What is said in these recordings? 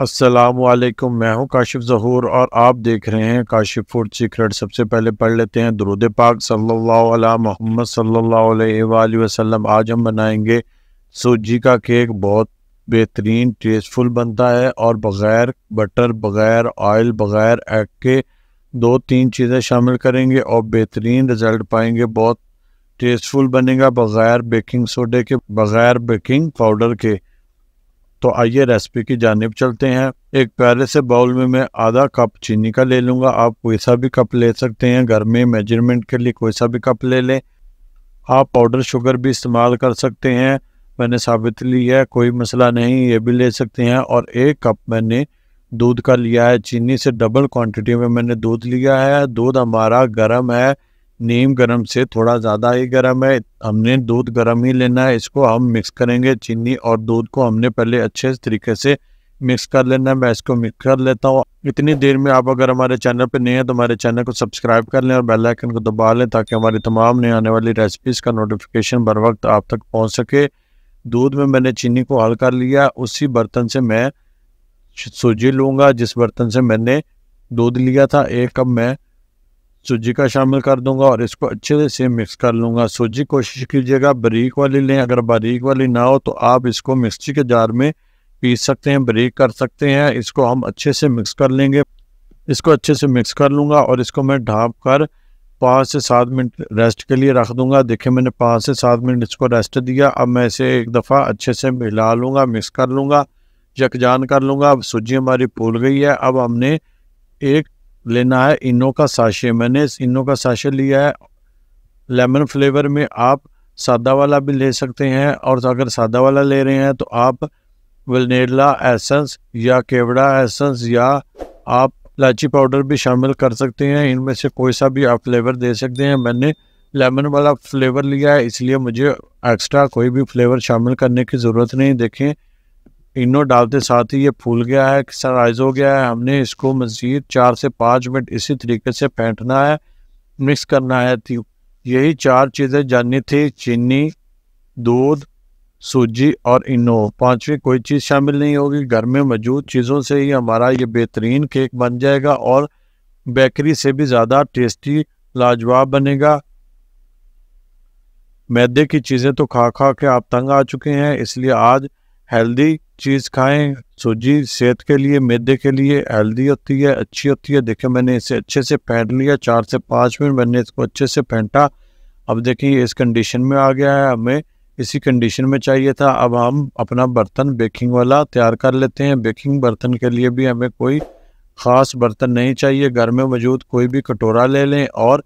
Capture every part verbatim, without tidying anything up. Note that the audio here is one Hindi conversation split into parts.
अस्सलामुअलैकुम, मैं हूँ काशिफ ज़हूर और आप देख रहे हैं काशिफूड सिक्रट। सबसे पहले पढ़ लेते हैं दुरूद पाक सल्लल्लाहु अलैहि मोहम्मद सल्लल्लाहु अलैहि वसल्लम। आज हम बनाएंगे सूजी का केक। बहुत बेहतरीन टेस्टफुल बनता है और बग़ैर बटर, बग़ैर ऑयल, बग़ैर एग के दो तीन चीज़ें शामिल करेंगे और बेहतरीन रिज़ल्ट पाएंगे। बहुत टेस्टफुल बनेगा बग़ैर बेकिंग सोडे के, बग़ैर बेकिंग पाउडर के। तो आइए रेसिपी की जानिब चलते हैं। एक प्यारे से बाउल में मैं आधा कप चीनी का ले लूँगा। आप कोई सा भी कप ले सकते हैं, घर में मेजरमेंट के लिए कोई सा भी कप ले लें। आप पाउडर शुगर भी इस्तेमाल कर सकते हैं, मैंने साबित ली है, कोई मसला नहीं, ये भी ले सकते हैं। और एक कप मैंने दूध का लिया है, चीनी से डबल क्वांटिटी में मैंने दूध लिया है। दूध हमारा गर्म है, नीम गर्म से थोड़ा ज़्यादा ही गर्म है, हमने दूध गर्म ही लेना है। इसको हम मिक्स करेंगे, चीनी और दूध को हमने पहले अच्छे तरीके से मिक्स कर लेना है। मैं इसको मिक्स कर लेता हूँ। इतनी देर में आप अगर हमारे चैनल पर नए हैं तो हमारे चैनल को सब्सक्राइब कर लें और बेल आइकन को दबा लें ताकि हमारी तमाम नई आने वाली रेसिपीज़ का नोटिफिकेशन बर वक्त आप तक पहुँच सके। दूध में मैंने चीनी को हल कर लिया। उसी बर्तन से मैं सूजी लूँगा जिस बर्तन से मैंने दूध लिया था। एक कप मैं सूजी का शामिल कर दूंगा और इसको अच्छे से मिक्स कर लूँगा। सूजी कोशिश कीजिएगा बारीक वाली लें, अगर बारीक वाली ना हो तो आप इसको मिक्सी के जार में पीस सकते हैं, बारीक कर सकते हैं। इसको हम अच्छे से मिक्स कर लेंगे। इसको अच्छे से मिक्स कर लूँगा और इसको मैं ढाँप कर पाँच से सात मिनट रेस्ट के लिए रख दूंगा। देखिए मैंने पाँच से सात मिनट इसको रेस्ट दिया। अब मैं इसे एक दफ़ा अच्छे से मिला लूँगा, मिक्स कर लूँगा, यकजान कर लूँगा। अब सूजी हमारी फूल गई है। अब हमने एक लेना है इनो का साशे, मैंने इनो का साशे लिया है लेमन फ्लेवर में। आप सादा वाला भी ले सकते हैं और अगर सादा वाला ले रहे हैं तो आप वनीला एसेंस या केवड़ा एसेंस या आप इलायची पाउडर भी शामिल कर सकते हैं। इनमें से कोई सा भी आप फ्लेवर दे सकते हैं। मैंने लेमन वाला फ्लेवर लिया है इसलिए मुझे एक्स्ट्रा कोई भी फ्लेवर शामिल करने की ज़रूरत नहीं। देखें इनो डालते साथ ही ये फूल गया है, सराइज हो गया है। हमने इसको मज़ीद चार से पाँच मिनट इसी तरीके से फेंटना है, मिक्स करना है। यही चार चीज़ें जाननी थी, चीनी, दूध, सूजी और इनो। पांचवी कोई चीज़ शामिल नहीं होगी, घर में मौजूद चीज़ों से ही हमारा ये बेहतरीन केक बन जाएगा और बेकरी से भी ज़्यादा टेस्टी लाजवाब बनेगा। मैदे की चीज़ें तो खा खा के आप तंग आ चुके हैं, इसलिए आज हेल्दी चीज़ खाएं। सूजी सेहत के लिए, मैदे के लिए हेल्दी होती है, अच्छी होती है। देखिए मैंने इसे अच्छे से फेंट लिया, चार से पाँच मिनट मैंने इसको अच्छे से फेंटा। अब देखिए इस कंडीशन में आ गया है, हमें इसी कंडीशन में चाहिए था। अब हम अपना बर्तन बेकिंग वाला तैयार कर लेते हैं। बेकिंग बर्तन के लिए भी हमें कोई ख़ास बर्तन नहीं चाहिए, घर में मौजूद कोई भी कटोरा ले लें और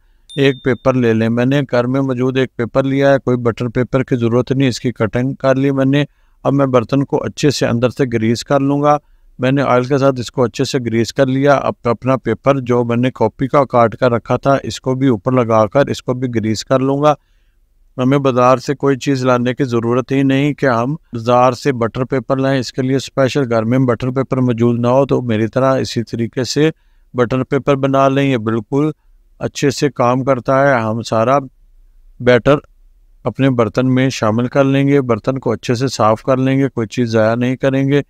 एक पेपर ले लें। मैंने घर में मौजूद एक पेपर लिया है, कोई बटर पेपर की ज़रूरत नहीं, इसकी कटिंग कर ली मैंने। अब मैं बर्तन को अच्छे से अंदर से ग्रीस कर लूँगा। मैंने ऑयल के साथ इसको अच्छे से ग्रीस कर लिया। अब अपना पेपर जो मैंने कॉपी का काट कर रखा था इसको भी ऊपर लगा कर इसको भी ग्रीस कर लूँगा। हमें बाज़ार से कोई चीज़ लाने की ज़रूरत ही नहीं कि हम बाज़ार से बटर पेपर लाएं। इसके लिए स्पेशल घर में बटर पेपर मौजूद ना हो तो मेरी तरह इसी तरीके से बटर पेपर बना लें। ये बिल्कुल अच्छे से काम करता है। हम सारा बैटर अपने बर्तन में शामिल कर लेंगे, बर्तन को अच्छे से साफ़ कर लेंगे, कोई चीज़ ज़ाया नहीं करेंगे।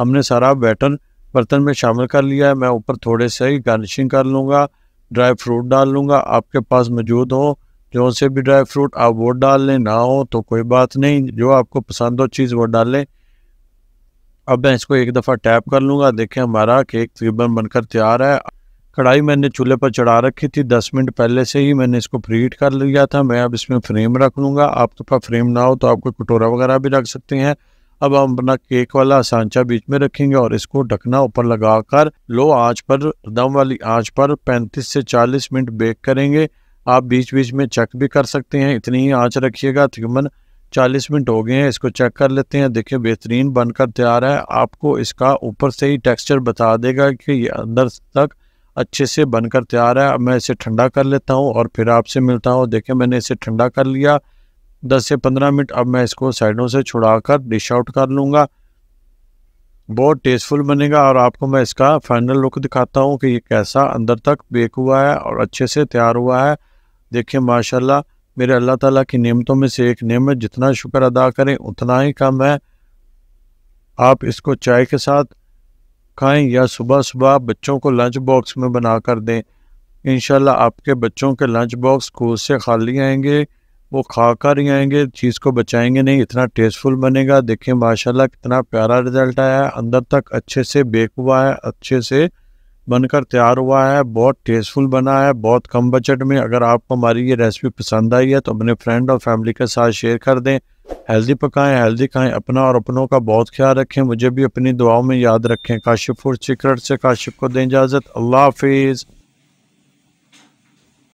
हमने सारा बैटर बर्तन में शामिल कर लिया है। मैं ऊपर थोड़े से ही गार्निशिंग कर लूँगा, ड्राई फ्रूट डाल लूँगा। आपके पास मौजूद हो जो से भी ड्राई फ्रूट आप वो डाल लें, ना हो तो कोई बात नहीं, जो आपको पसंद हो चीज़ वो डाल लें। अब मैं इसको एक दफ़ा टैप कर लूँगा। देखें हमारा केक तकरीबन बनकर तैयार है। कढ़ाई मैंने चूल्हे पर चढ़ा रखी थी, दस मिनट पहले से ही मैंने इसको प्रीहीट कर लिया था। मैं अब इसमें फ्रेम रख लूँगा। आपके पास फ्रेम ना हो तो आप कोई कटोरा वगैरह भी रख सकते हैं। अब हम अपना केक वाला सांचा बीच में रखेंगे और इसको ढकना ऊपर लगाकर लो आँच पर, दम वाली आँच पर पैंतीस से चालीस मिनट बेक करेंगे। आप बीच बीच में चेक भी कर सकते हैं, इतनी ही आंच रखिएगा। तकरीबन चालीस मिनट हो गए हैं, इसको चेक कर लेते हैं। देखिए बेहतरीन बनकर तैयार है। आपको इसका ऊपर से ही टेक्सचर बता देगा कि ये अंदर तक अच्छे से बनकर तैयार है। अब मैं इसे ठंडा कर लेता हूं और फिर आपसे मिलता हूं। देखिए मैंने इसे ठंडा कर लिया दस से पंद्रह मिनट। अब मैं इसको साइडों से छुड़ा कर डिश आउट कर लूँगा। बहुत टेस्टफुल बनेगा और आपको मैं इसका फाइनल लुक दिखाता हूँ कि ये कैसा अंदर तक बेक हुआ है और अच्छे से तैयार हुआ है। देखिए माशाल्लाह, मेरे अल्लाह ताला की नेमतों में से एक नेमत, जितना शुक्र अदा करें उतना ही कम है। आप इसको चाय के साथ खाएं या सुबह सुबह बच्चों को लंच बॉक्स में बना कर दें। इंशाल्लाह आपके बच्चों के लंच बॉक्स खुद से खाली आएंगे, वो खा कर ही आएंगे, चीज़ को बचाएंगे नहीं। इतना टेस्टफुल बनेगा, देखें माशाल्लाह कितना प्यारा रिजल्ट आया है। अंदर तक अच्छे से बेक हुआ है, अच्छे से बनकर तैयार हुआ है, बहुत टेस्टफुल बना है, बहुत कम बजट में। अगर आपको हमारी ये रेसिपी पसंद आई है तो अपने फ्रेंड और फैमिली के साथ शेयर कर दें। हेल्दी पकाएं, हेल्दी खाएं, अपना और अपनों का बहुत ख्याल रखें। मुझे भी अपनी दुआओं में याद रखें। काशिफूड सिक्रट से काशिफ को दें इजाज़त। अल्लाह हाफिज़।